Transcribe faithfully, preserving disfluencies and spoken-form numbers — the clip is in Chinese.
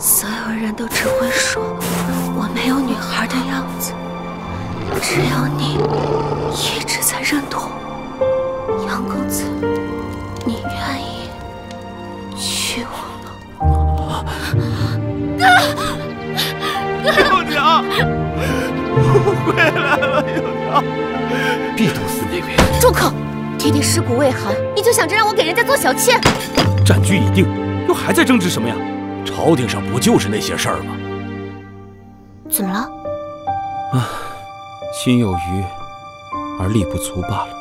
所有人都只会说我没有女孩的样子，只有你一直在认同。杨公子，你愿意娶我吗？六娘，我回来了，六娘。必毒司那边，住口！弟弟尸骨未寒，你就想着让我给人家做小妾？战局已定，又还在争执什么呀？ 朝廷上不就是那些事儿吗？怎么了？啊，心有余而力不足罢了。